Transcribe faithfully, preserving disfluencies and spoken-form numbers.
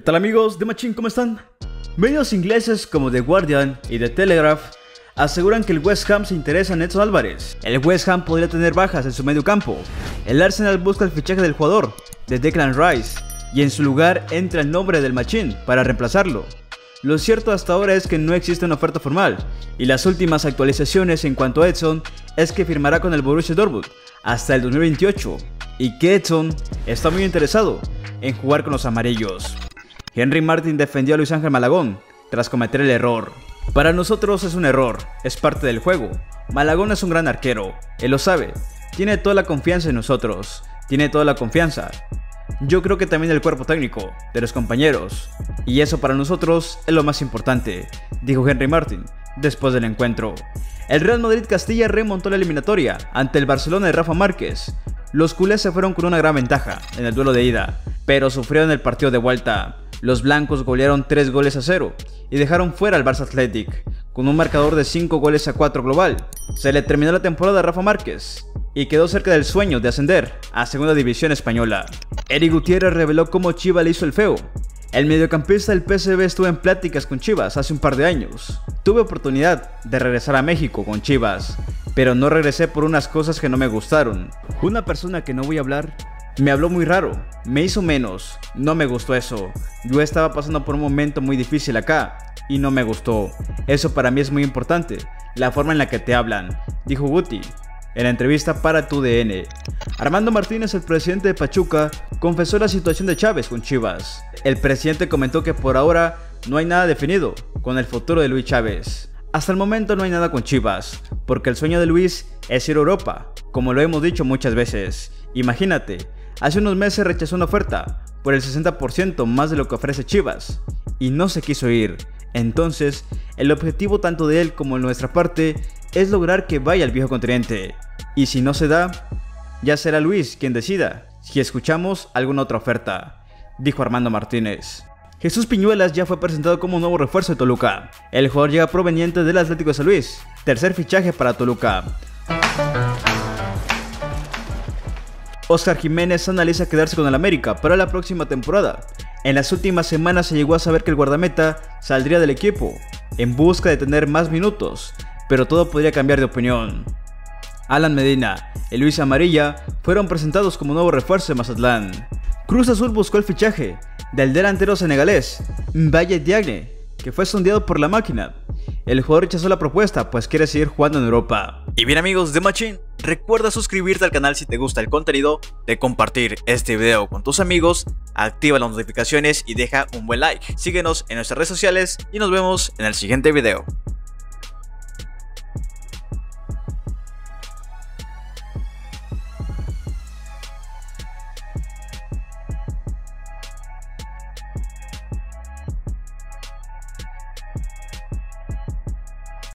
¿Qué tal amigos de Machin? ¿Cómo están? Medios ingleses como The Guardian y The Telegraph aseguran que el West Ham se interesa en Edson Álvarez. El West Ham podría tener bajas en su medio campo. El Arsenal busca el fichaje del jugador, de Declan Rice, y en su lugar entra el nombre del Machín para reemplazarlo. Lo cierto hasta ahora es que no existe una oferta formal, y las últimas actualizaciones en cuanto a Edson es que firmará con el Borussia Dortmund hasta el dos mil veintiocho, y que Edson está muy interesado en jugar con los amarillos. Henry Martin defendió a Luis Ángel Malagón tras cometer el error. Para nosotros es un error, es parte del juego. Malagón es un gran arquero, él lo sabe, tiene toda la confianza en nosotros, tiene toda la confianza. Yo creo que también del cuerpo técnico, de los compañeros, y eso para nosotros es lo más importante, dijo Henry Martin después del encuentro. El Real Madrid-Castilla remontó la eliminatoria ante el Barcelona de Rafa Márquez. Los culés se fueron con una gran ventaja en el duelo de ida, pero sufrieron el partido de vuelta. Los blancos golearon tres goles a cero y dejaron fuera al Barça Athletic con un marcador de cinco goles a cuatro global. Se le terminó la temporada a Rafa Márquez y quedó cerca del sueño de ascender a Segunda División Española. Erick Gutiérrez reveló cómo Chivas le hizo el feo. El mediocampista del P S V estuvo en pláticas con Chivas hace un par de años. Tuve oportunidad de regresar a México con Chivas, pero no regresé por unas cosas que no me gustaron. Una persona que no voy a hablar me habló muy raro, me hizo menos, no me gustó eso. Yo estaba pasando por un momento muy difícil acá y no me gustó. Eso para mí es muy importante, la forma en la que te hablan, dijo Guti en la entrevista para tu D N. Armando Martínez, el presidente de Pachuca, confesó la situación de Chávez con Chivas. El presidente comentó que por ahora no hay nada definido con el futuro de Luis Chávez. Hasta el momento no hay nada con Chivas, porque el sueño de Luis es ir a Europa, como lo hemos dicho muchas veces. Imagínate, hace unos meses rechazó una oferta por el sesenta por ciento más de lo que ofrece Chivas y no se quiso ir. Entonces, el objetivo tanto de él como de nuestra parte es lograr que vaya al viejo continente. Y si no se da, ya será Luis quien decida si escuchamos alguna otra oferta, dijo Armando Martínez. Jesús Piñuelas ya fue presentado como un nuevo refuerzo de Toluca. El jugador llega proveniente del Atlético de San Luis, tercer fichaje para Toluca. Oscar Jiménez analiza quedarse con el América para la próxima temporada. En las últimas semanas se llegó a saber que el guardameta saldría del equipo en busca de tener más minutos, pero todo podría cambiar de opinión. Alan Medina y Luis Amarilla fueron presentados como nuevo refuerzo de Mazatlán. Cruz Azul buscó el fichaje del delantero senegalés Mbaye Diagne, que fue sondeado por La Máquina. El jugador rechazó la propuesta, pues quiere seguir jugando en Europa. Y bien amigos de Machin, recuerda suscribirte al canal si te gusta el contenido, de compartir este video con tus amigos, activa las notificaciones y deja un buen like. Síguenos en nuestras redes sociales y nos vemos en el siguiente video.